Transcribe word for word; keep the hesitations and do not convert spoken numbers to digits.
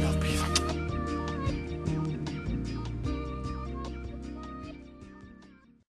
not be